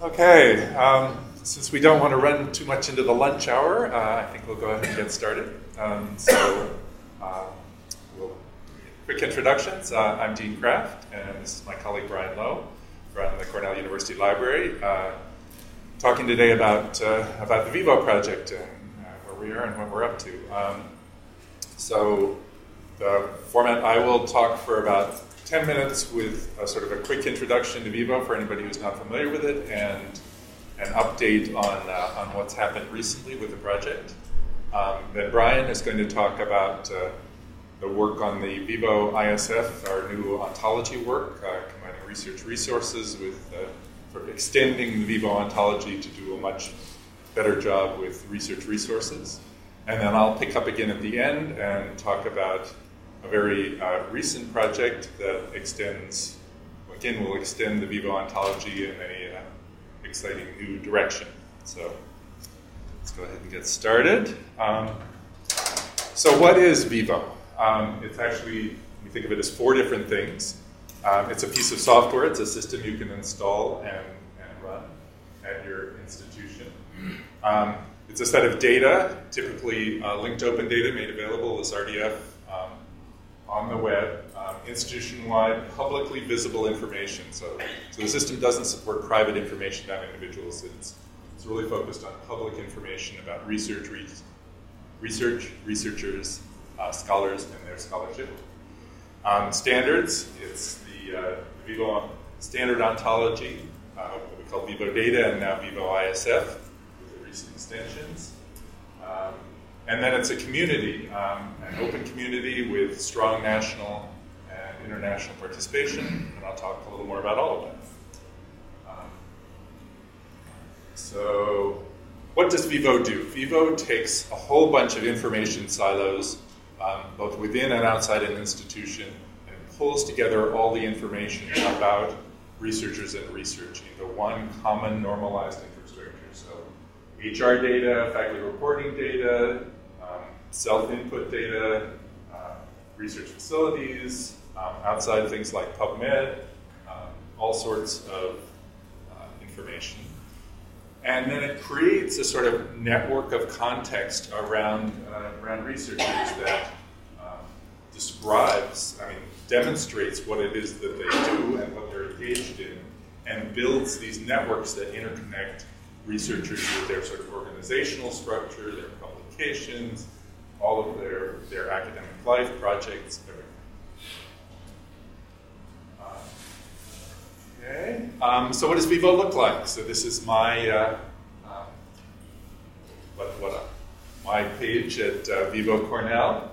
Okay, since we don't want to run too much into the lunch hour, I think we'll go ahead and get started. Quick introductions. I'm Dean Krafft, and this is my colleague Brian Lowe from the Cornell University Library, talking today about the VIVO project and where we are and what we're up to. So the format, I will talk for about 10 minutes with a sort of a quick introduction to VIVO for anybody who's not familiar with it, and an update on what's happened recently with the project. Then Brian is going to talk about the work on the VIVO ISF, our new ontology work, combining research resources with sort of extending the VIVO ontology to do a much better job with research resources. And then I'll pick up again at the end and talk about a very recent project that extends, again, will extend the VIVO ontology in a exciting new direction. So let's go ahead and get started. So what is VIVO? It's actually, we think of it as four different things. It's a piece of software. It's a system you can install and run at your institution. It's a set of data, typically linked open data made available as RDF on the web, institution-wide, publicly visible information. So the system doesn't support private information about individuals. It's really focused on public information about researchers, scholars, and their scholarship. Standards, it's the VIVO standard ontology, what we call VIVO data, and now VIVO ISF, with the recent extensions. And then it's a community, an open community with strong national and international participation, and I'll talk a little more about all of that. So what does VIVO do? VIVO takes a whole bunch of information silos, both within and outside an institution, and pulls together all the information about researchers and research into one common normalized infrastructure. So HR data, faculty reporting data, self-input data, research facilities, outside things like PubMed, all sorts of information. And then it creates a sort of network of context around researchers that demonstrates what it is that they do and what they're engaged in, and builds these networks that interconnect researchers with their sort of organizational structure, their publications, all of their academic life, projects, everything. So what does VIVO look like? So this is my my page at VIVO Cornell.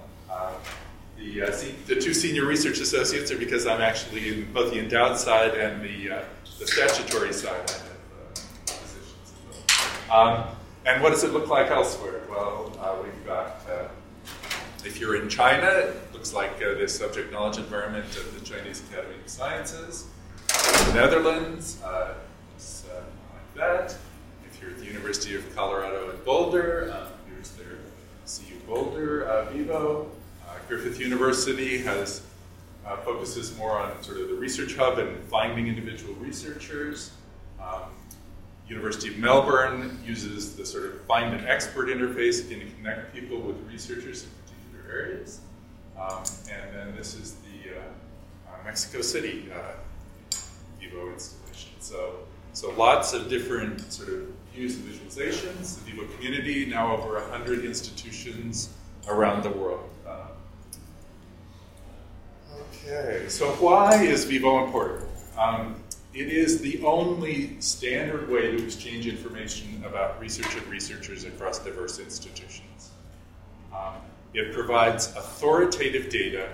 The two senior research associates are because I'm actually in both the endowed side and the statutory side. And what does it look like elsewhere? Well, we've got, if you're in China, it looks like the subject knowledge environment of the Chinese Academy of Sciences. In the Netherlands, it's like that. If you're at the University of Colorado at Boulder, here's their CU Boulder, VIVO. Griffith University has focuses more on sort of the research hub and finding individual researchers. University of Melbourne uses the sort of find an expert interface to connect people with researchers in particular areas. And then this is the Mexico City VIVO installation. So lots of different sort of views and visualizations. The VIVO community, now over 100 institutions around the world. Okay, so why is VIVO important? It is the only standard way to exchange information about research and researchers across diverse institutions. It provides authoritative data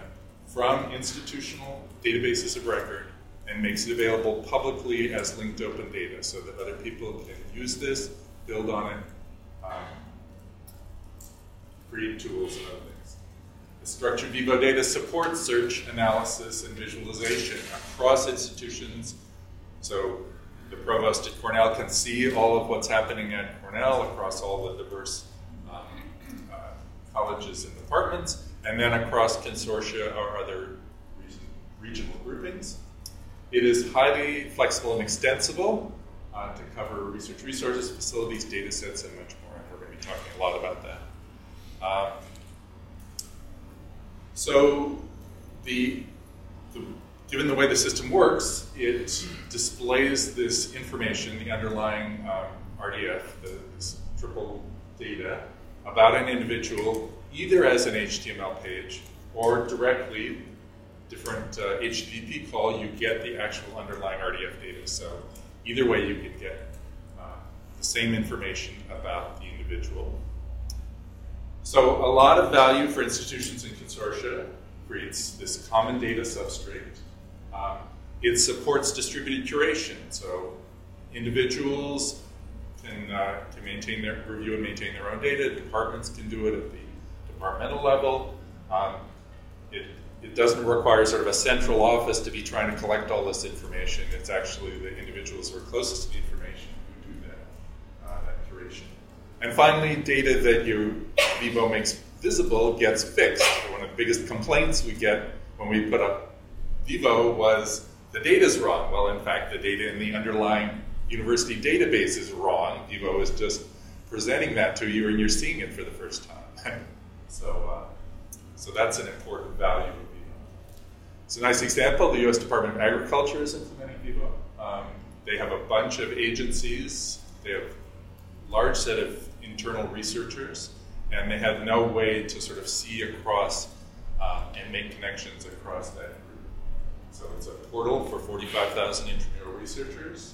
from institutional databases of record and makes it available publicly as linked open data so that other people can use this, build on it, create tools and other things. The structured VIVO data supports search, analysis, and visualization across institutions. So the provost at Cornell can see all of what's happening at Cornell across all the diverse colleges and departments, and then across consortia or other regional groupings. It is highly flexible and extensible. to cover research resources, facilities, data sets, and much more. And we're going to be talking a lot about that. Given the way the system works, it displays this information, the underlying RDF, this triple data, about an individual, either as an HTML page or directly, different HTTP call, you get the actual underlying RDF data. So either way, you can get the same information about the individual. So a lot of value for institutions and consortia creates this common data substrate. It supports distributed curation, so individuals can maintain their review and maintain their own data. Departments can do it at the departmental level. It doesn't require sort of a central office to be trying to collect all this information. It's actually the individuals who are closest to the information who do that curation. And finally, data that VIVO makes visible gets fixed. So one of the biggest complaints we get when we put up VIVO was the data's wrong. Well, in fact, the data in the underlying university database is wrong. VIVO is just presenting that to you, and you're seeing it for the first time. So that's an important value of VIVO. It's a nice example. The U.S. Department of Agriculture is implementing VIVO. They have a bunch of agencies. They have a large set of internal researchers, and they have no way to sort of see across and make connections across that group. So it's a portal for 45,000 intramural researchers.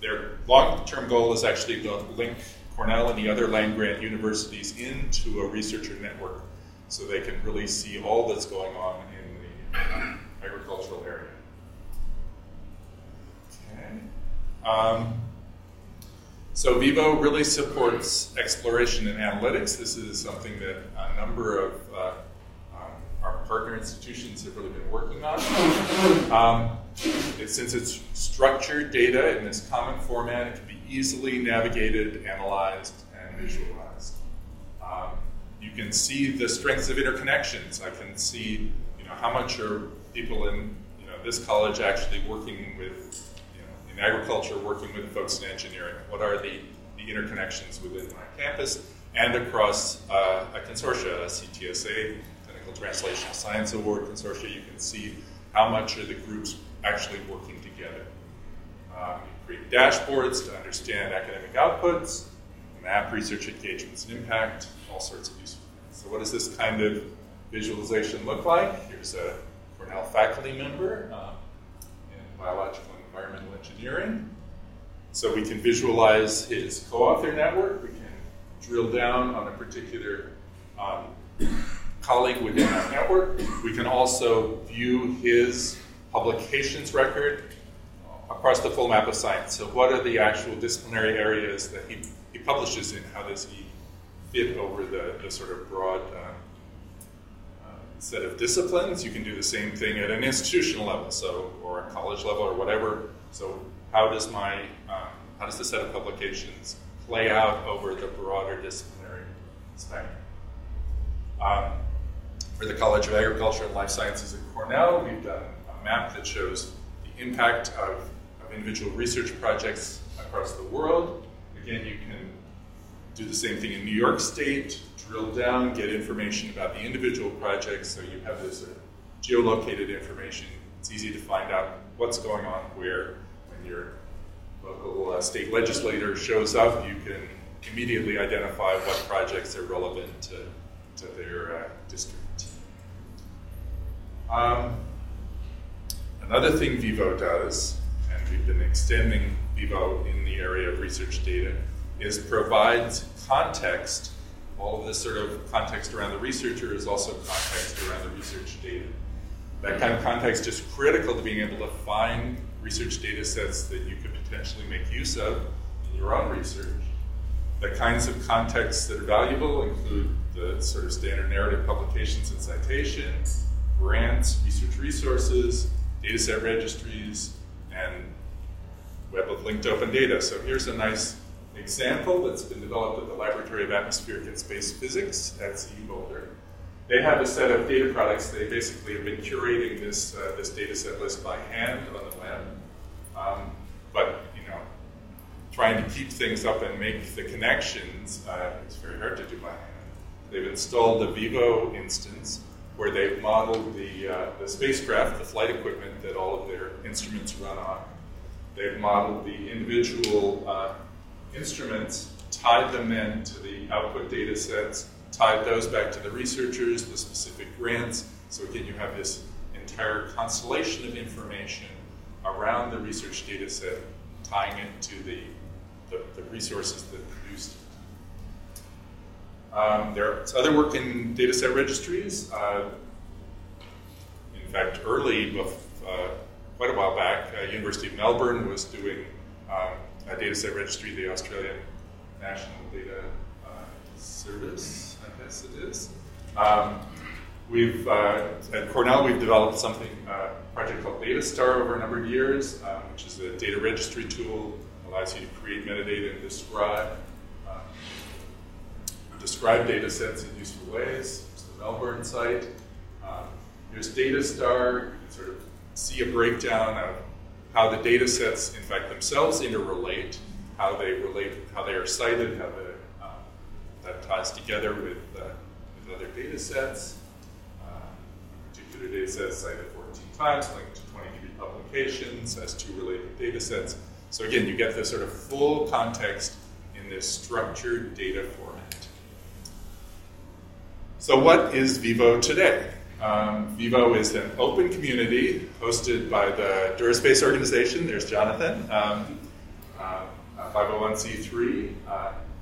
Their long-term goal is actually to link Cornell and the other land-grant universities into a researcher network, so they can really see all that's going on in the agricultural area. Okay. So VIVO really supports exploration and analytics. This is something that a number of our partner institutions have really been working on. Since it's structured data in this common format, it can be easily navigated, analyzed, and visualized. You can see the strengths of interconnections. I can see, how much are people in, this college actually working with, in agriculture, working with folks in engineering. What are the interconnections within my campus and across a consortia, a CTSA, Clinical Translational Science Award consortia. You can see how much are the groups actually working together. You create dashboards to understand academic outputs, map research engagements and impact, all sorts of useful things. So what does this kind of visualization look like? Here's a Cornell faculty member in biological and environmental engineering. So we can visualize his co-author network. We can drill down on a particular colleague within our network. We can also view his publications record across the full map of science. So what are the actual disciplinary areas that he publishes in? How does he fit over the sort of broad set of disciplines? You can do the same thing at an institutional level, so, or a college level or whatever. So how does the set of publications play out over the broader disciplinary spectrum? For the College of Agriculture and Life Sciences at Cornell, we've done a map that shows the impact of individual research projects across the world. Again, you can do the same thing in New York State, drill down, get information about the individual projects, so you have this sort of geolocated information. It's easy to find out what's going on where. When your local state legislator shows up, you can immediately identify what projects are relevant to their district. Another thing VIVO does, and we've been extending VIVO in the area of research data, is provides context. All of this sort of context around the researcher is also context around the research data. That kind of context is critical to being able to find research data sets that you could potentially make use of in your own research. The kinds of contexts that are valuable include the sort of standard narrative publications and citations, grants, research resources, data set registries, and web of linked open data. So here's a nice example that's been developed at the Laboratory of Atmospheric and Space Physics at CU Boulder. They have a set of data products. They basically have been curating this data set list by hand on the web. But trying to keep things up and make the connections, it's very hard to do by hand. They've installed a VIVO instance where they've modeled the spacecraft, the flight equipment that all of their instruments run on. They've modeled the individual instruments, tied them then to the output data sets, tied those back to the researchers, the specific grants. So again, you have this entire constellation of information around the research data set, tying it to the resources that produced it. There's other work in data set registries. In fact, quite a while back, University of Melbourne was doing a data set registry, the Australian National Data Service, I guess it is. At Cornell, we've developed a project called Data Star over a number of years, which is a data registry tool, allows you to create metadata and describe data sets in useful ways. It's the Melbourne site. There's Data Star, you can sort of see a breakdown of how the data sets, in fact, themselves interrelate, how they are cited, how that ties together with other data sets. Data sets cited 14 times, linked to 23 publications, has two related data sets. So again, you get this sort of full context in this structured data format. So what is VIVO today? VIVO is an open community hosted by the DuraSpace organization. There's Jonathan, 501c3.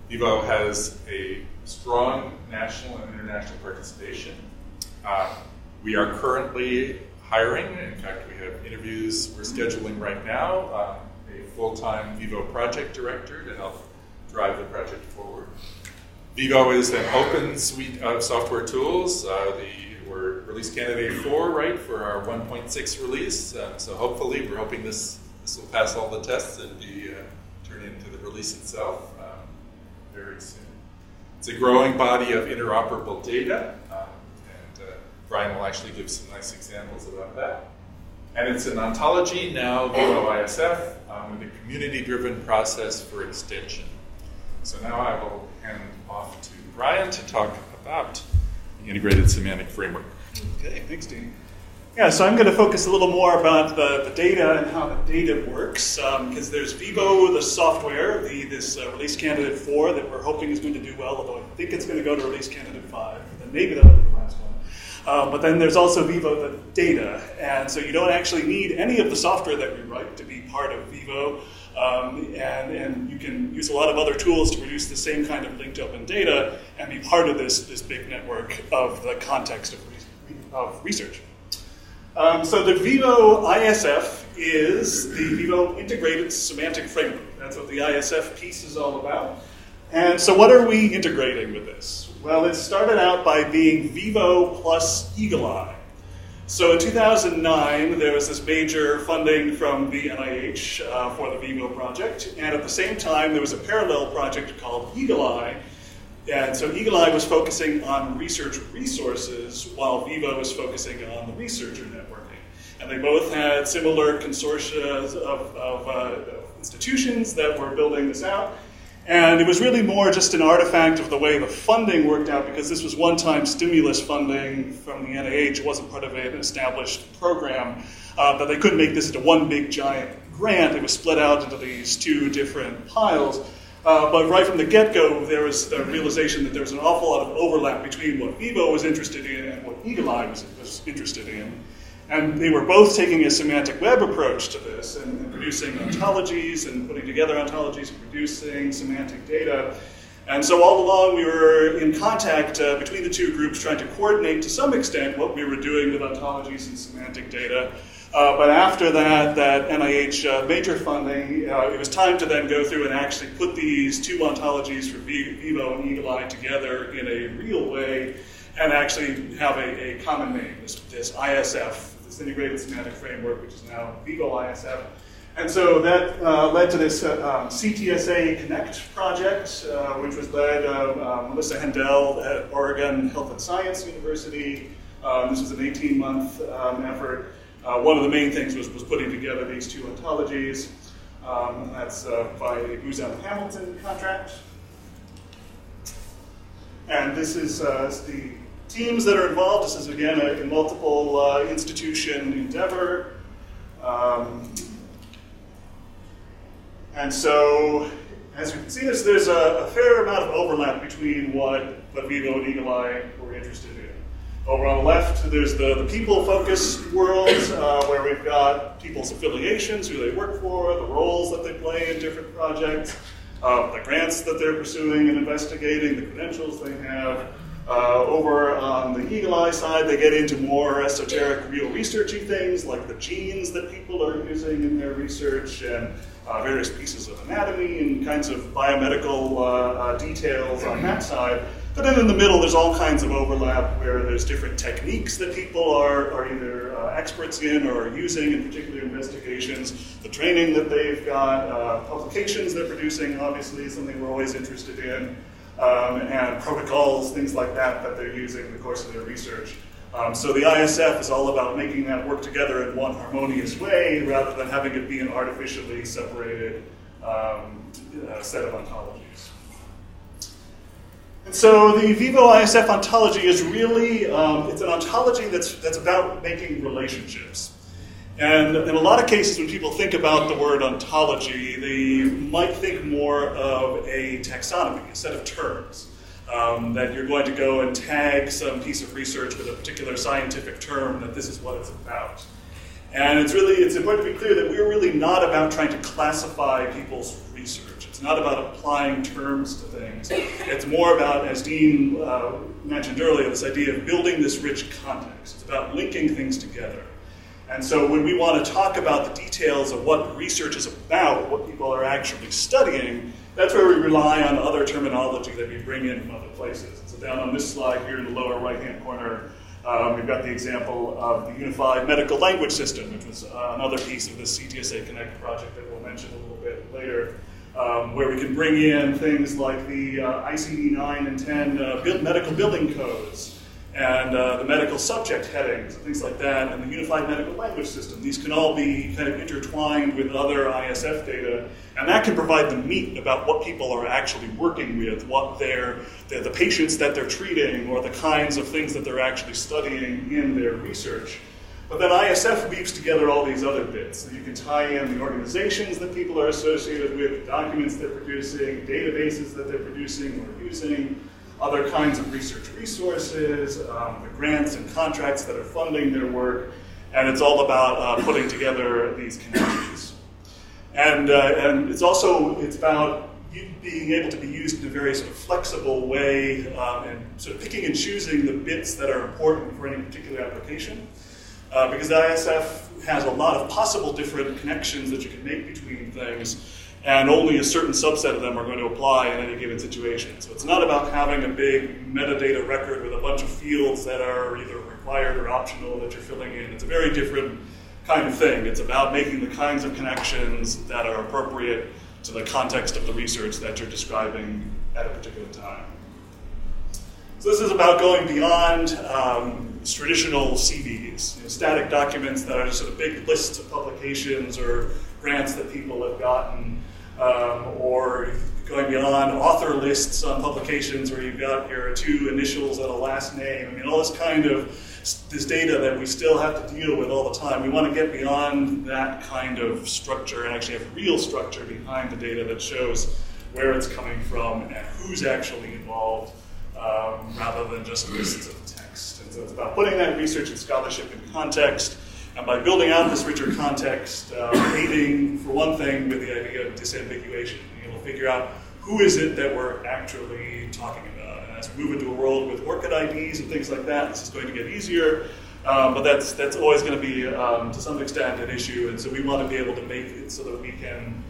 VIVO has a strong national and international participation. We are currently hiring. In fact, we have interviews we're scheduling right now, a full-time VIVO project director to help drive the project forward. VIVO is an open suite of software tools. We're release candidate 4, right, for our 1.6 release. So hopefully, we're hoping this will pass all the tests and be turned into the release itself very soon. It's a growing body of interoperable data. Brian will actually give some nice examples about that. And it's an ontology, now VIVO ISF, with a community-driven process for extension. So now I will hand off to Brian to talk about the integrated semantic framework. Okay, thanks, Dean. Yeah, so I'm going to focus a little more about the data and how the data works, because there's VIVO, the software, this release candidate 4 that we're hoping is going to do well, although I think it's going to go to release candidate 5, and maybe that'll be the last one. But then there's also VIVO, the data. And so you don't actually need any of the software that we write to be part of VIVO. And you can use a lot of other tools to produce the same kind of linked open data and be part of this big network of the context of research. So the VIVO ISF is the VIVO Integrated Semantic Framework. That's what the ISF piece is all about. And so what are we integrating with this? Well, it started out by being VIVO plus eagle-i. So in 2009, there was this major funding from the NIH for the VIVO project. And at the same time, there was a parallel project called eagle-i. And so eagle-i was focusing on research resources, while VIVO was focusing on the researcher networking. And they both had similar consortia of institutions that were building this out. And it was really more just an artifact of the way the funding worked out, because this was one-time stimulus funding from the NIH. It wasn't part of an established program, but they couldn't make this into one big giant grant. It was split out into these two different piles. But right from the get-go, there was the realization that there was an awful lot of overlap between what VIVO was interested in and what eagle-i was interested in. And they were both taking a semantic web approach to this and producing ontologies and putting together ontologies and producing semantic data. And so all along we were in contact between the two groups, trying to coordinate to some extent what we were doing with ontologies and semantic data. But after that NIH major funding, it was time to then go through and actually put these two ontologies for VIVO and eagle-i together in a real way and actually have a common name, this ISF. This integrated semantic framework, which is now VIVO ISF. And so that led to this CTSA Connect project, which was led by Melissa Handel at Oregon Health and Science University. This was an 18-month effort. One of the main things was putting together these two ontologies. and that's by a Booz Allen Hamilton contract. And this is the teams that are involved. This is, again, a multiple institution endeavor. And so, as you can see, there's a fair amount of overlap between what VIVO and eagle-i were interested in. Over on the left, there's the people-focused world, where we've got people's affiliations, who they work for, the roles that they play in different projects, the grants that they're pursuing and investigating, the credentials they have. Over on the eagle-i side, they get into more esoteric, real researchy things, like the genes that people are using in their research, and various pieces of anatomy, and kinds of biomedical details on that side. But then in the middle, there's all kinds of overlap where there's different techniques that people are either experts in or are using in particular investigations, the training that they've got, publications they're producing, obviously, is something we're always interested in, and protocols, things like that, that they're using in the course of their research. So the ISF is all about making that work together in one harmonious way rather than having it be an artificially separated set of ontologies. And so the VIVO ISF ontology is really, it's an ontology that's about making relationships. And in a lot of cases, when people think about the word ontology, they might think more of a taxonomy, a set of terms, that you're going to go and tag some piece of research with a particular scientific term, that this is what it's about. And it's important to be clear that we're really not about trying to classify people's research. It's not about applying terms to things. It's more about, as Dean mentioned earlier, this idea of building this rich context. It's about linking things together. And so when we want to talk about the details of what research is about, what people are actually studying, that's where we rely on other terminology that we bring in from other places. So down on this slide here in the lower right-hand corner, we've got the example of the Unified Medical Language System, which was another piece of the CTSA Connect project that we'll mention a little bit later, where we can bring in things like the ICD-9 and 10 medical billing codes, and the medical subject headings, and things like that, and the Unified Medical Language System. These can all be kind of intertwined with other ISF data, and that can provide the meat about what people are actually working with, what the patients that they're treating, or the kinds of things that they're actually studying in their research. But then ISF weaves together all these other bits. So you can tie in the organizations that people are associated with, documents they're producing, databases that they're producing or using, other kinds of research resources, the grants and contracts that are funding their work, and it's all about putting together these connections. And it's about being able to be used in a very sort of flexible way, and sort of picking and choosing the bits that are important for any particular application, because the ISF has a lot of possible different connections that you can make between things, and only a certain subset of them are going to apply in any given situation. So it's not about having a big metadata record with a bunch of fields that are either required or optional that you're filling in. It's a very different kind of thing. It's about making the kinds of connections that are appropriate to the context of the research that you're describing at a particular time. So this is about going beyond traditional CVs, static documents that are just sort of big lists of publications or grants that people have gotten, or going beyond author lists on publications where you've got your two initials and a last name. I mean, all this kind of this data that we still have to deal with all the time. We want to get beyond that kind of structure and actually have real structure behind the data that shows where it's coming from and who's actually involved, rather than just lists of text. And so it's about putting that research and scholarship in context. And by building out this richer context, aiding, for one thing, with the idea of disambiguation, being able to figure out who is it that we're actually talking about. And as we move into a world with ORCID IDs and things like that, this is going to get easier, but that's always going to be, to some extent, an issue. And so we want to be able to make it so that we can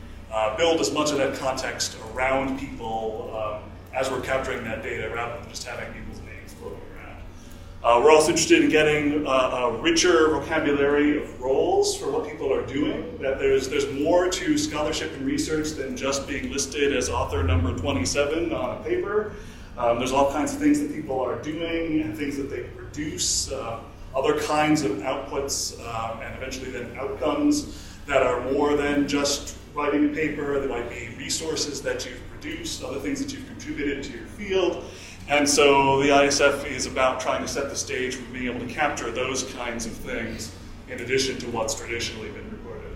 build as much of that context around people as we're capturing that data, rather than just having people's names floating around. We're also interested in getting a richer vocabulary of roles for what people are doing, that there's more to scholarship and research than just being listed as author number 27 on a paper. There's all kinds of things that people are doing and things that they produce, other kinds of outputs, and eventually then outcomes that are more than just writing a paper, there might be resources that you've produced, other things that you've contributed to your field. And so the ISF is about trying to set the stage for being able to capture those kinds of things in addition to what's traditionally been recorded.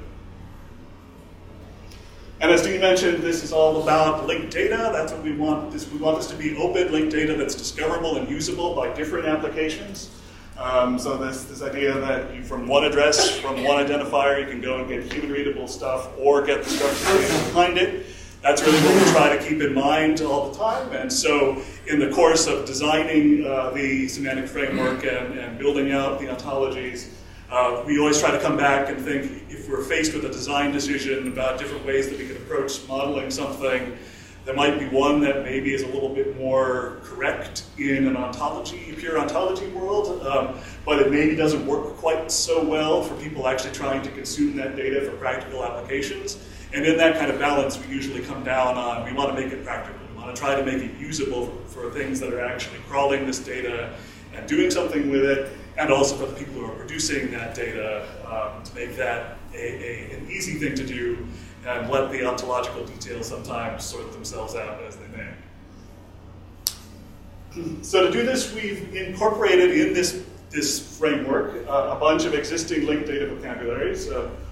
And as Dean mentioned, this is all about linked data. That's what we want. We want this to be open linked data that's discoverable and usable by different applications. So this idea that you, from one address, from one identifier, you can go and get human-readable stuff or get the structured data behind it. That's really what we try to keep in mind all the time. And so in the course of designing the semantic framework and building out the ontologies, we always try to come back and think, if we're faced with a design decision about different ways that we can approach modeling something, there might be one that maybe is a little bit more correct in an ontology, pure ontology world, but it maybe doesn't work quite so well for people actually trying to consume that data for practical applications. And in that kind of balance, we usually come down on, we want to make it practical. We want to try to make it usable for things that are actually crawling this data and doing something with it, and also for the people who are producing that data to make that an easy thing to do and let the ontological details sometimes sort themselves out as they may. So to do this, we've incorporated in this framework a bunch of existing linked data vocabularies.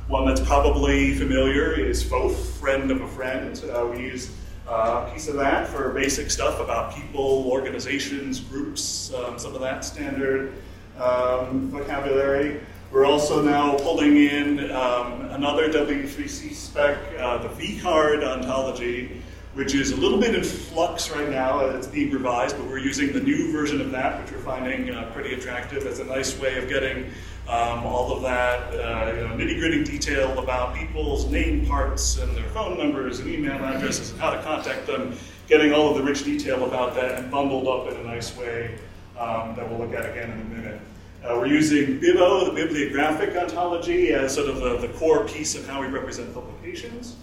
One that's probably familiar is FOAF, friend of a friend. We use a piece of that for basic stuff about people, organizations, groups, some of that standard vocabulary. We're also now pulling in another W3C spec, the Vcard ontology, which is a little bit in flux right now. It's being revised, but we're using the new version of that, which we're finding pretty attractive as a nice way of getting all of that nitty-gritty detail about people's name parts and their phone numbers and email addresses and how to contact them, getting all of the rich detail about that and bundled up in a nice way that we'll look at again in a minute. We're using BIBO, the bibliographic ontology, as sort of the core piece of how we represent publications.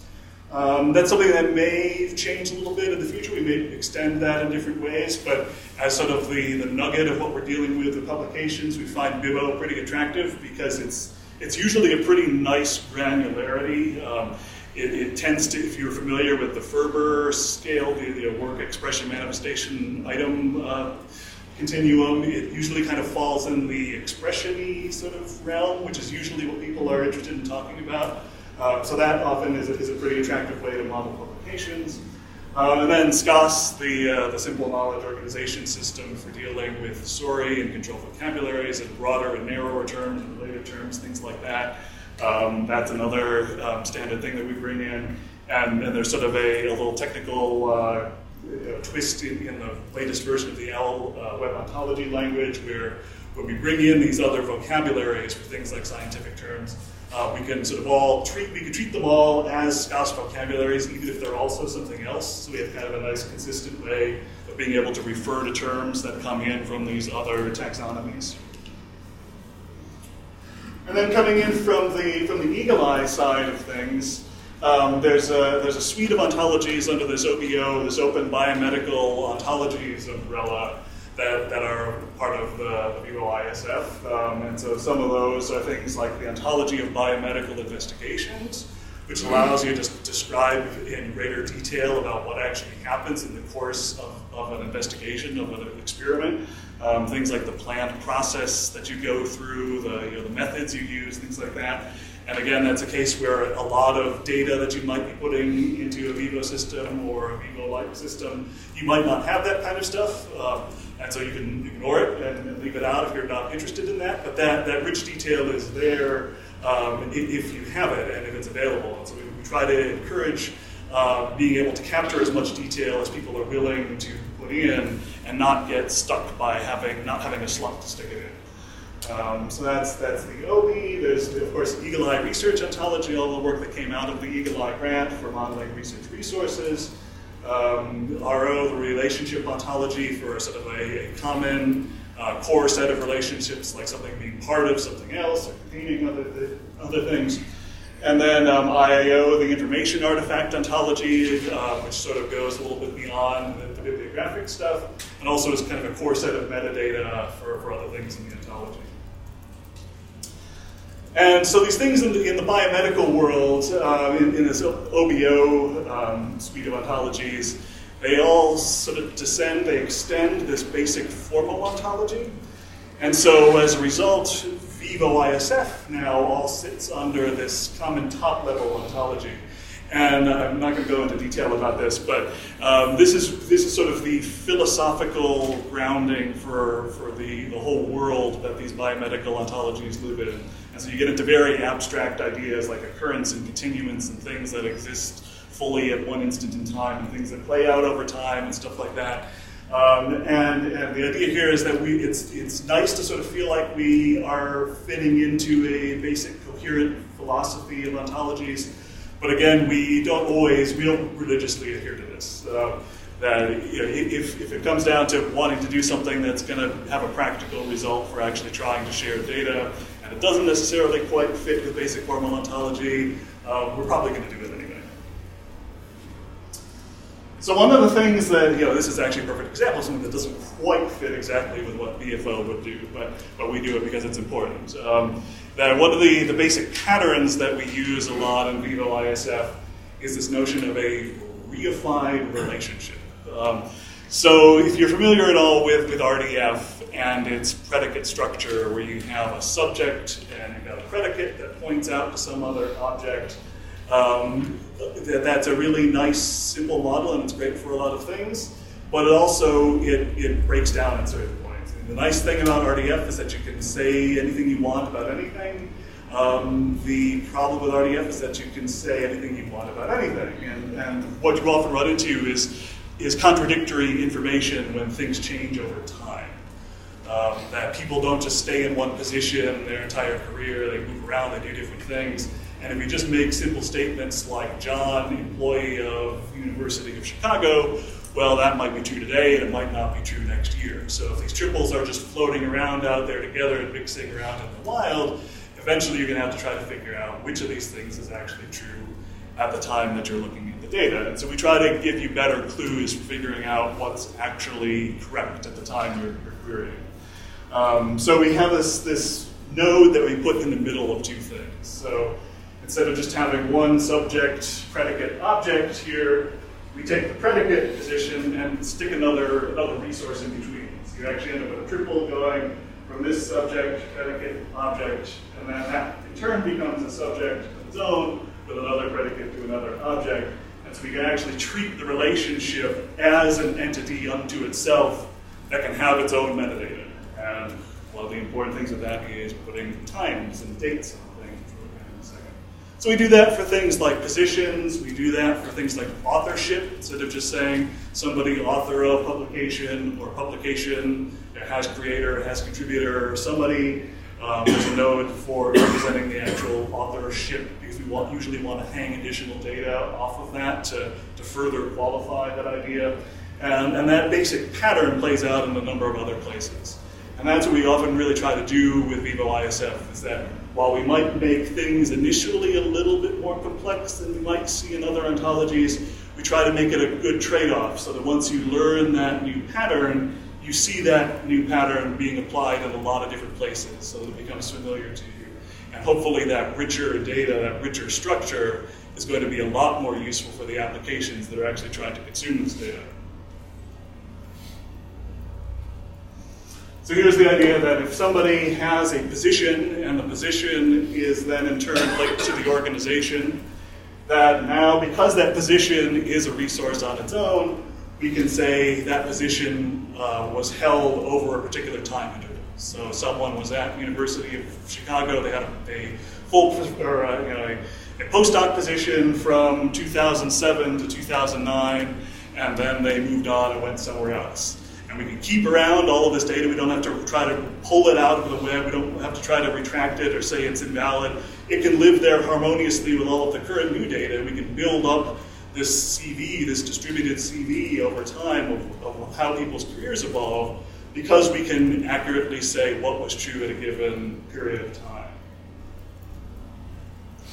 That's something that may change a little bit in the future. We may extend that in different ways, but as sort of the nugget of what we're dealing with in publications, we find BIBO pretty attractive because it's usually a pretty nice granularity. It tends to, if you're familiar with the Ferber scale, the work expression manifestation item continuum, it usually kind of falls in the expression-y sort of realm, which is usually what people are interested in talking about. So that often is a pretty attractive way to model publications. And then SKOS, the Simple Knowledge Organization System for dealing with SORI and controlled vocabularies and broader and narrower terms and related terms, things like that. That's another standard thing that we bring in. And there's sort of a little technical twist in the latest version of the L web ontology language, where when we bring in these other vocabularies for things like scientific terms, we can treat them all as SKOS vocabularies, even if they're also something else. So we have kind of a nice consistent way of being able to refer to terms that come in from these other taxonomies. And then coming in from the eagle-i side of things, there's a suite of ontologies under this OBO, this open biomedical ontologies umbrella, that are part of the VIVO ISF. And so some of those are things like the ontology of biomedical investigations, which allows you to describe in greater detail about what actually happens in the course of an investigation, of an experiment. Things like the planned process that you go through, the methods you use, things like that. And again, that's a case where a lot of data that you might be putting into a VIVO system or a VIVO-like system, you might not have that kind of stuff. And so you can ignore it and leave it out if you're not interested in that. But that rich detail is there if you have it and if it's available. And so we try to encourage being able to capture as much detail as people are willing to put in and not get stuck by not having a slot to stick it in. So that's the OBI. There's, of course, Eagle-i Research Ontology, all the work that came out of the Eagle-i grant for modeling research resources. RO, the relationship ontology for sort of a common core set of relationships, like something being part of something else or containing other things. And then IAO, the information artifact ontology, which sort of goes a little bit beyond the bibliographic stuff, and also is kind of a core set of metadata for other things in the ontology. And so these things in the biomedical world, in this OBO suite of ontologies, they all sort of descend, they extend this basic formal ontology. And so as a result, VIVO ISF now all sits under this common top-level ontology. And I'm not going to go into detail about this, but this is sort of the philosophical grounding for the whole world that these biomedical ontologies live in. And so you get into very abstract ideas like occurrence and continuance and things that exist fully at one instant in time and things that play out over time and stuff like that. And the idea here is that it's nice to sort of feel like we are fitting into a basic coherent philosophy of ontologies. But again, we don't religiously adhere to this. That you know, if it comes down to wanting to do something that's going to have a practical result for actually trying to share data, and it doesn't necessarily quite fit with basic formal ontology, we're probably going to do it anyway. So one of the things that, you know, this is actually a perfect example of something that doesn't quite fit exactly with what BFO would do, but we do it because it's important. That one of the basic patterns that we use a lot in VIVO ISF is this notion of a reified relationship. So if you're familiar at all with RDF and its predicate structure, where you have a subject and you've got a predicate that points out to some other object, that's a really nice, simple model, and it's great for a lot of things, but it also, it breaks down at certain points. And the nice thing about RDF is that you can say anything you want about anything. The problem with RDF is that you can say anything you want about anything, and what you often run into is contradictory information when things change over time. That people don't just stay in one position their entire career, they move around, they do different things. And if you just make simple statements like John, employee of University of Chicago, well, that might be true today and it might not be true next year. So if these triples are just floating around out there together and mixing around in the wild, eventually you're going to have to try to figure out which of these things is actually true at the time that you're looking at the data. And so we try to give you better clues for figuring out what's actually correct at the time you're querying. So we have this node that we put in the middle of two things. So instead of just having one subject, predicate, object here, we take the predicate position and stick another resource in between. So you actually end up with a triple going from this subject, predicate, object, and then that in turn becomes a subject of its own with another predicate to another object. And so we can actually treat the relationship as an entity unto itself that can have its own metadata. And one of the important things with that is putting times and dates on. So we do that for things like positions, we do that for things like authorship, instead of just saying somebody author of publication or publication, has creator, has contributor, somebody, there's a node for representing the actual authorship because we usually want to hang additional data off of that to further qualify that idea. And that basic pattern plays out in a number of other places. And that's what we often really try to do with VIVO ISF is that while we might make things initially a little bit more complex than we might see in other ontologies, we try to make it a good trade-off so that once you learn that new pattern, you see that new pattern being applied in a lot of different places so that it becomes familiar to you. And hopefully that richer data, that richer structure is going to be a lot more useful for the applications that are actually trying to consume this data. So here's the idea that if somebody has a position, and the position is then in turn linked to the organization, that now because that position is a resource on its own, we can say that position was held over a particular time interval. So someone was at University of Chicago, they had a full or a postdoc position from 2007 to 2009, and then they moved on and went somewhere else. And we can keep around all of this data. We don't have to try to pull it out of the web. We don't have to try to retract it or say it's invalid. It can live there harmoniously with all of the current new data. We can build up this CV, this distributed CV over time of how people's careers evolve because we can accurately say what was true at a given period of time.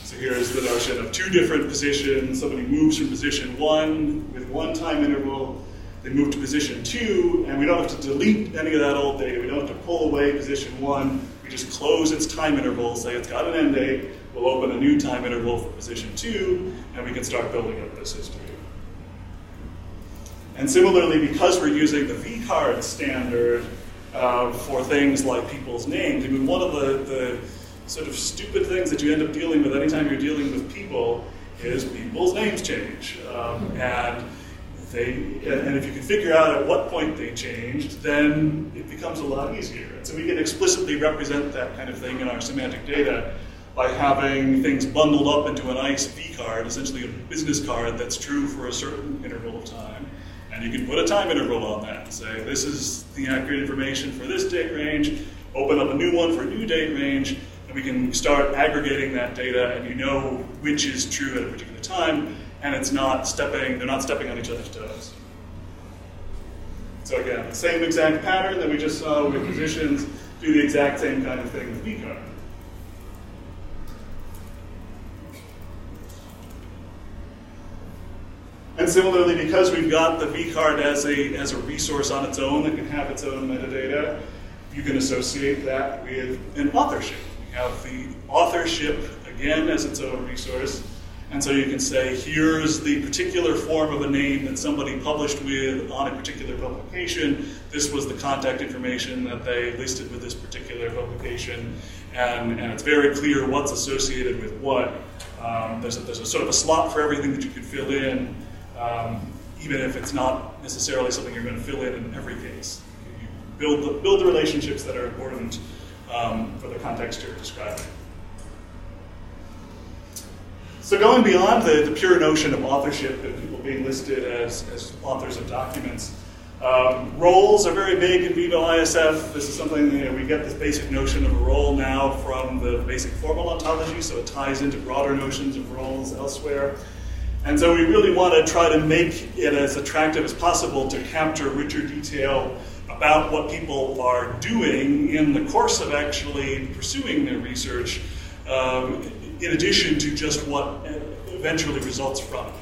So here's the notion of two different positions. Somebody moves from position one with one time interval. They move to position two, and we don't have to delete any of that old data. We don't have to pull away position one. We just close its time interval, say it's got an end date, we'll open a new time interval for position 2, and we can start building up this history. And similarly, because we're using the Vcard standard for things like people's names, I mean, one of the sort of stupid things that you end up dealing with anytime you're dealing with people is people's names change. And if you can figure out at what point they changed, then it becomes a lot easier. And so we can explicitly represent that kind of thing in our semantic data by having things bundled up into a nice Vcard, essentially a business card that's true for a certain interval of time. And you can put a time interval on that. Say, this is the accurate information for this date range, open up a new one for a new date range, and we can start aggregating that data, and you know which is true at a particular time. And it's not stepping, they're not stepping on each other's toes. So again, same exact pattern that we just saw with positions, do the exact same kind of thing with Vcard. And similarly, because we've got the Vcard as a resource on its own that can have its own metadata, you can associate that with an authorship. We have the authorship, again, as its own resource. And so you can say, here's the particular form of a name that somebody published with on a particular publication. This was the contact information that they listed with this particular publication. And it's very clear what's associated with what. There's a sort of a slot for everything that you can fill in, even if it's not necessarily something you're going to fill in every case. You build the relationships that are important for the context you're describing. So going beyond the pure notion of authorship and people being listed as authors of documents, roles are very big in VIVO ISF. This is something, we get this basic notion of a role now from the basic formal ontology, so it ties into broader notions of roles elsewhere. And so we really want to try to make it as attractive as possible to capture richer detail about what people are doing in the course of actually pursuing their research. In addition to just what eventually results from it.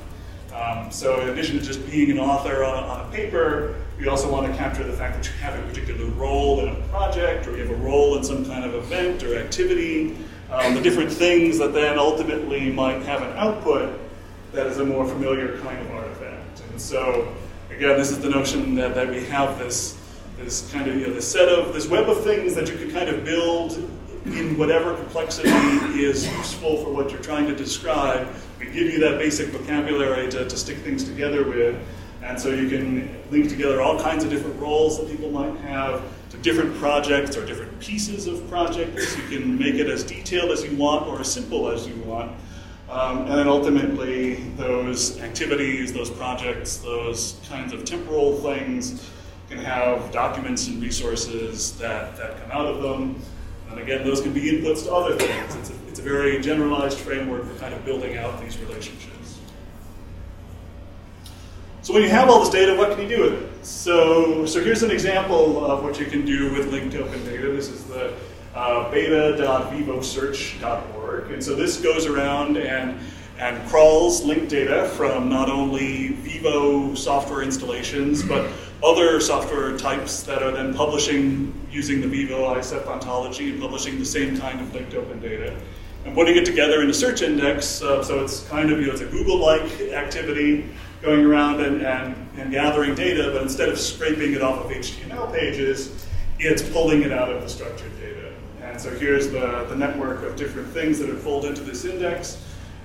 So in addition to just being an author on a paper, we also want to capture the fact that you have a particular role in a project, or you have a role in some kind of event or activity, the different things that then ultimately might have an output that is a more familiar kind of artifact. And so, again, this is the notion that we have this kind of, this set of, this web of things that you can kind of build in whatever complexity is useful for what you're trying to describe. We give you that basic vocabulary to stick things together with, and so you can link together all kinds of different roles that people might have to different projects or different pieces of projects. You can make it as detailed as you want or as simple as you want. And then ultimately, those activities, those projects, those kinds of temporal things can have documents and resources that come out of them. And again, those can be inputs to other things. It's a very generalized framework for kind of building out these relationships. So when you have all this data, what can you do with it? So here's an example of what you can do with linked open data. This is the beta.vivosearch.org. And so this goes around and crawls linked data from not only VIVO software installations, but other software types that are then publishing using the VIVO ISF ontology and publishing the same kind of linked open data and putting it together in a search index. So it's kind of, it's a Google-like activity going around and gathering data, but instead of scraping it off of HTML pages, it's pulling it out of the structured data. And so here's the network of different things that are pulled into this index.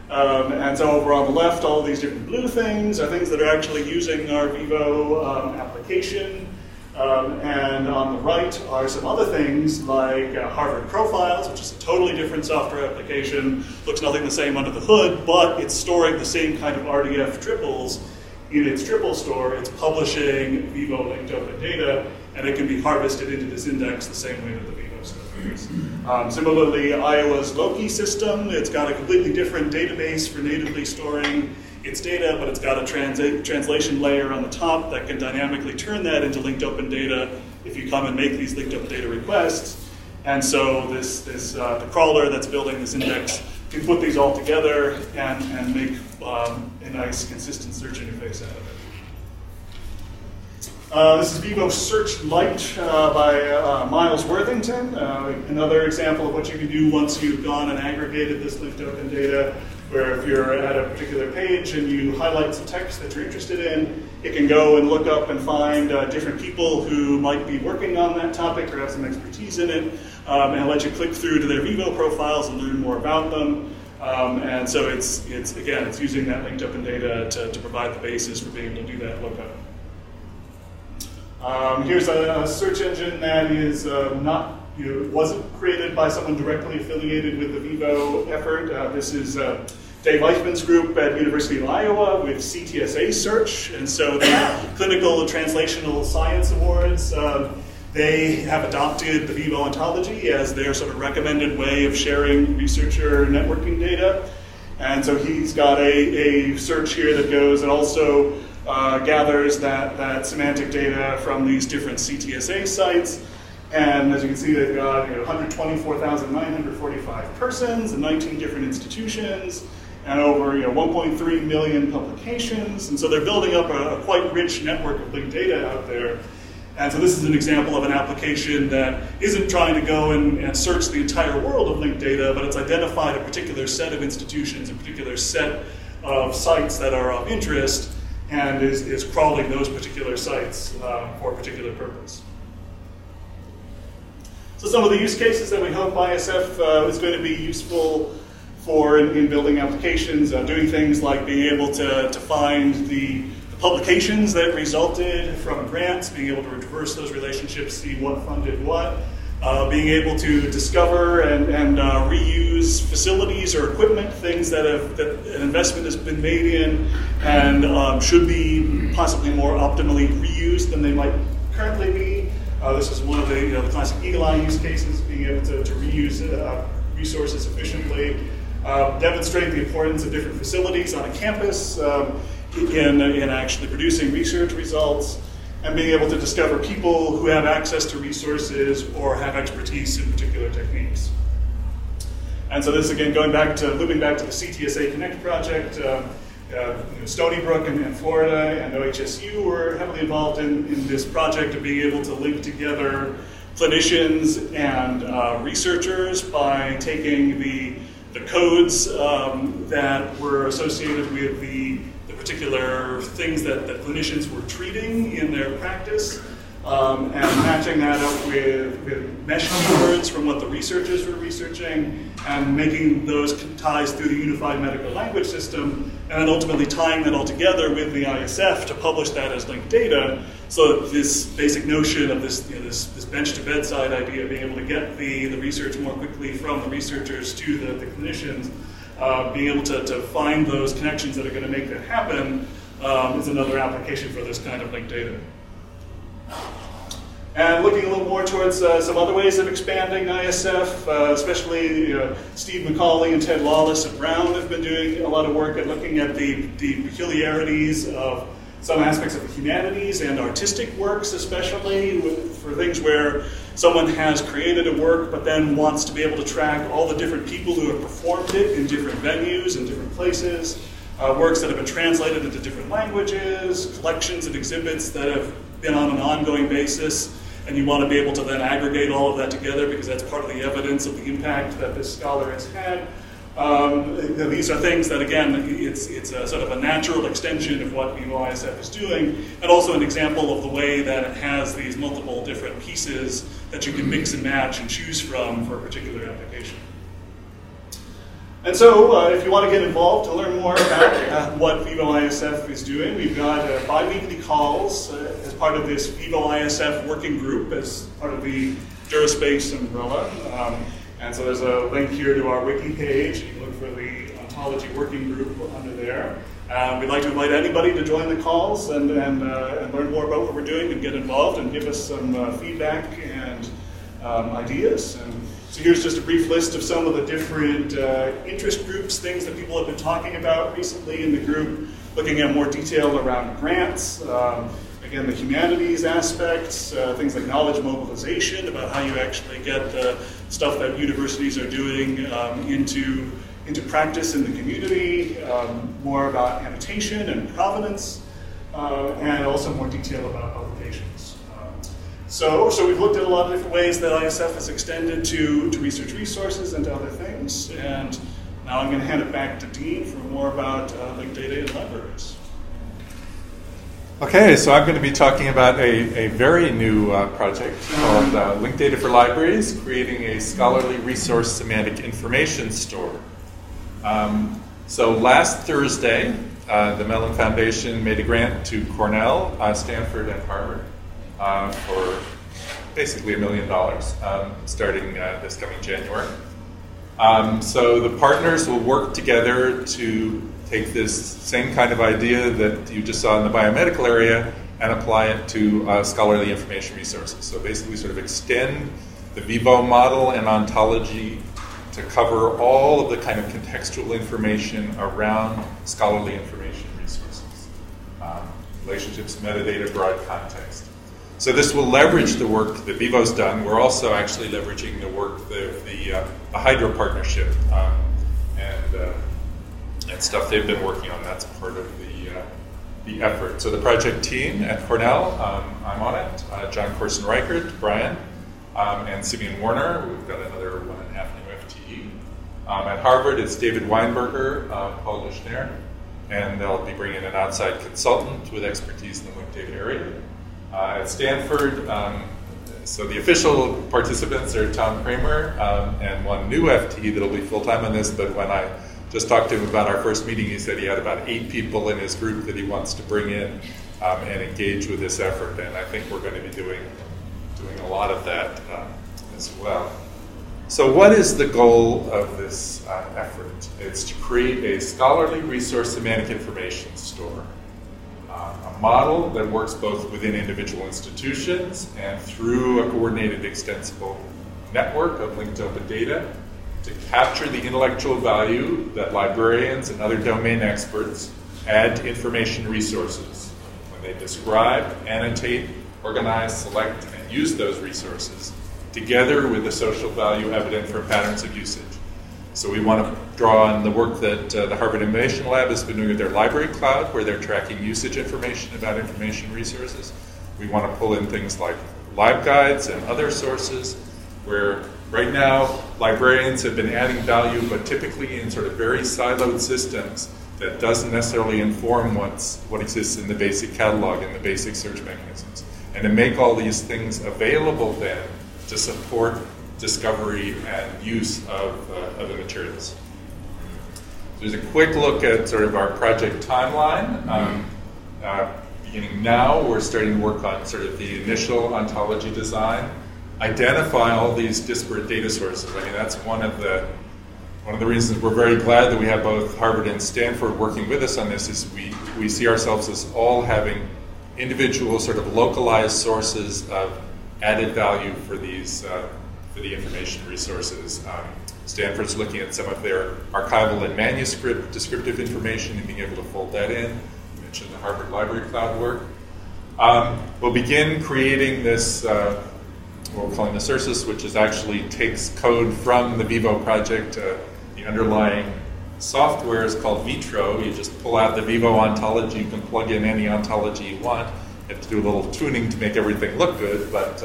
And so over on the left, all these different blue things are things that are actually using our VIVO application. And on the right are some other things like Harvard Profiles, which is a totally different software application, looks nothing the same under the hood, but it's storing the same kind of RDF triples in its triple store. It's publishing VIVO linked open data, and it can be harvested into this index the same way that the VIVO stuff is. Similarly, Iowa's Loki system, it's got a completely different database for natively storing its data, but it's got a translation layer on the top that can dynamically turn that into linked open data if you come and make these linked open data requests. And so the crawler that's building this index can put these all together and make a nice consistent search interface out of it. This is VIVO Searchlight by Miles Worthington, another example of what you can do once you've gone and aggregated this linked open data, where if you're at a particular page and you highlight some text that you're interested in, it can go and look up and find different people who might be working on that topic or have some expertise in it, and let you click through to their VIVO profiles and learn more about them. And so it's using that linked open data to provide the basis for being able to do that lookup. Here's a search engine that is wasn't created by someone directly affiliated with the VIVO effort. This is Dave Eichmann's group at University of Iowa with CTSA Search. And so the Clinical Translational Science Awards, they have adopted the VIVO ontology as their sort of recommended way of sharing researcher networking data. And so he's got a search here that goes and also gathers that semantic data from these different CTSA sites. And as you can see, they've got 124,945 persons in 19 different institutions and over 1.3 million publications. And so they're building up a quite rich network of linked data out there. And so this is an example of an application that isn't trying to go and search the entire world of linked data, but it's identified a particular set of institutions, a particular set of sites that are of interest, and is crawling those particular sites for a particular purpose. So some of the use cases that we hope ISF is going to be useful for in building applications, doing things like being able to find the publications that resulted from grants, being able to reverse those relationships, see what funded what, being able to discover and reuse facilities or equipment, things that an investment has been made in and should be possibly more optimally reused than they might currently be. This is one of the classic eagle-i use cases, being able to reuse resources efficiently, demonstrate the importance of different facilities on a campus in actually producing research results, and being able to discover people who have access to resources or have expertise in particular techniques. And so this, again, looping back to the CTSA Connect project, Stony Brook in Florida and OHSU were heavily involved in this project of being able to link together clinicians and researchers by taking the codes that were associated with the particular things that clinicians were treating in their practice and matching that up with mesh keywords from what the researchers were researching and making those ties through the unified medical language system, and then ultimately tying that all together with the ISF to publish that as linked data, so that this basic notion of this bench-to-bedside idea of being able to get the research more quickly from the researchers to the clinicians, being able to find those connections that are going to make that happen is another application for this kind of linked data. And looking a little more towards some other ways of expanding ISF, especially Steve McCauley and Ted Lawless at Brown have been doing a lot of work at looking at the peculiarities of some aspects of the humanities and artistic works, especially for things where someone has created a work but then wants to be able to track all the different people who have performed it in different venues and different places, works that have been translated into different languages, collections and exhibits that have been on an ongoing basis, and you want to be able to then aggregate all of that together because that's part of the evidence of the impact that this scholar has had. These are things that, again, it's a sort of a natural extension of what VIVO ISF is doing, and also an example of the way that it has these multiple different pieces that you can mix and match and choose from for a particular application. And so, if you want to get involved to learn more about what VIVO ISF is doing, we've got bi-weekly calls as part of this VIVO ISF working group as part of the DuraSpace umbrella. And so there's a link here to our wiki page. You can look for the ontology working group under there. We'd like to invite anybody to join the calls and learn more about what we're doing and get involved and give us some feedback and ideas. So here's just a brief list of some of the different interest groups, things that people have been talking about recently in the group, looking at more detail around grants, again, the humanities aspects, things like knowledge mobilization, about how you actually get the stuff that universities are doing into practice in the community, more about annotation and provenance, and also more detail about publication. So we've looked at a lot of different ways that ISF is extended to research resources and to other things. And now I'm going to hand it back to Dean for more about big data and libraries. Okay, so I'm going to be talking about a very new project called Linked Data for Libraries, creating a scholarly resource semantic information store. So last Thursday, the Mellon Foundation made a grant to Cornell, Stanford, and Harvard for basically $1 million starting this coming January. So the partners will work together to take this same kind of idea that you just saw in the biomedical area and apply it to scholarly information resources. So basically sort of extend the VIVO model and ontology to cover all of the kind of contextual information around scholarly information resources. Relationships, metadata, broad context. So this will leverage the work that VIVO's done. We're also actually leveraging the work of the Hydra partnership and stuff they've been working on. That's part of the effort. So the project team at Cornell, I'm on it. John Corson Reichert, Brian, and Simeon Warner. We've got another 1.5 new FTE. At Harvard, it's David Weinberger, Paul Lushner, and they'll be bringing an outside consultant with expertise in the linked data area. At Stanford, so the official participants are Tom Kramer and one new FTE that'll be full-time on this, but when I just talked to him about our first meeting, he said he had about 8 people in his group that he wants to bring in and engage with this effort, and I think we're going to be doing a lot of that as well. So what is the goal of this effort? It's to create a scholarly resource semantic information store. A model that works both within individual institutions and through a coordinated, extensible network of linked open data to capture the intellectual value that librarians and other domain experts add to information resources when they describe, annotate, organize, select, and use those resources together with the social value evident from patterns of usage. So we want to draw on the work that the Harvard Innovation Lab has been doing with their library cloud, where they're tracking usage information about information resources. We want to pull in things like live guides and other sources, where right now librarians have been adding value, but typically in sort of very siloed systems that doesn't necessarily inform what exists in the basic catalog and the basic search mechanisms. And to make all these things available then to support discovery and use of the materials. There's a quick look at sort of our project timeline. Beginning now, we're starting to work on sort of the initial ontology design, identify all these disparate data sources. I mean, that's one of the reasons we're very glad that we have both Harvard and Stanford working with us on this is we see ourselves as all having individual sort of localized sources of added value for these the information resources. Stanford's looking at some of their archival and manuscript descriptive information and being able to fold that in. I mentioned the Harvard Library Cloud work. We'll begin creating this, what we're calling the SERSIS, which is actually takes code from the VIVO project. The underlying software is called Vitro. You just pull out the VIVO ontology. You can plug in any ontology you want. You have to do a little tuning to make everything look good, but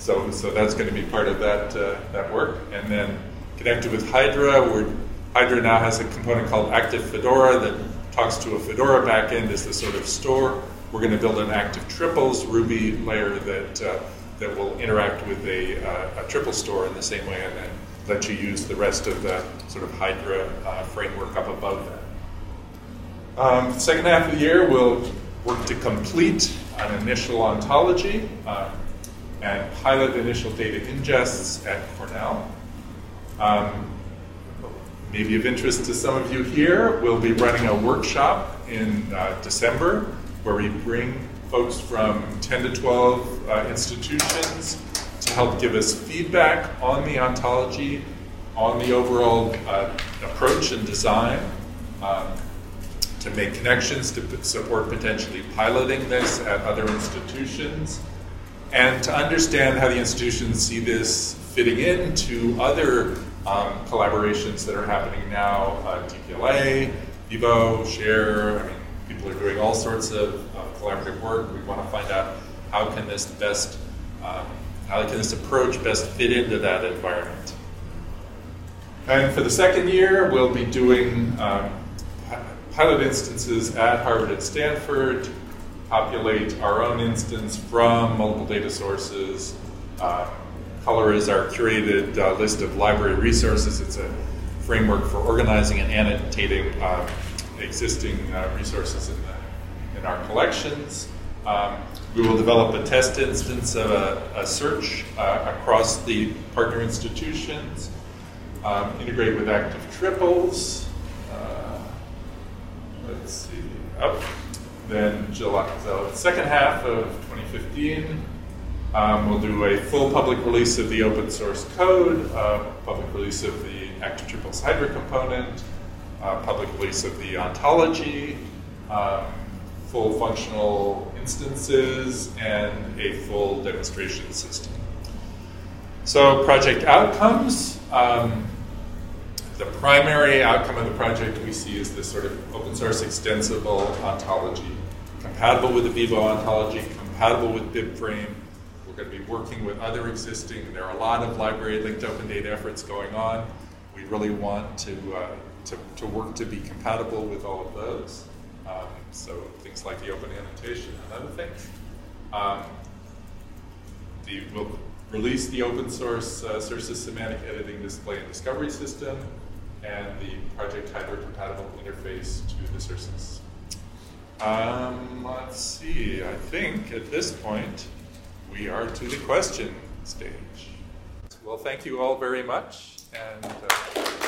So that's going to be part of that work. And then connected with Hydra, where Hydra now has a component called Active Fedora that talks to a Fedora backend as the sort of store. We're going to build an Active Triples Ruby layer that will interact with a triple store in the same way and then let you use the rest of the sort of Hydra framework up above that. Second half of the year, we'll work to complete an initial ontology. And pilot initial data ingests at Cornell. Maybe of interest to some of you here, we'll be running a workshop in December where we bring folks from 10 to 12 institutions to help give us feedback on the ontology, on the overall approach and design, to make connections, to support potentially piloting this at other institutions, and to understand how the institutions see this fitting into other collaborations that are happening now, DPLA, BIBO, Share. I mean, people are doing all sorts of collaborative work. We want to find out how can this best how can this approach best fit into that environment. And for the second year, we'll be doing pilot instances at Harvard and Stanford, populate our own instance from multiple data sources. Color is our curated list of library resources. It's a framework for organizing and annotating existing resources in our collections. We will develop a test instance of a search across the partner institutions. Integrate with Active Triples. Let's see. Then July, so second half of 2015, we'll do a full public release of the open source code, public release of the Active Triples Hydra component, public release of the ontology, full functional instances, and a full demonstration system. So project outcomes. The primary outcome of the project we see is this sort of open source extensible ontology, compatible with the VIVO ontology, compatible with BibFrame. We're going to be working with other existing. There are a lot of library linked open data efforts going on. We really want to work to be compatible with all of those. So things like the open annotation and other things. We'll release the open source SERSIS semantic editing display and discovery system and the project Hydra compatible interface to the SERSIS. Let's see, I think at this point we are to the question stage. Well, thank you all very much. And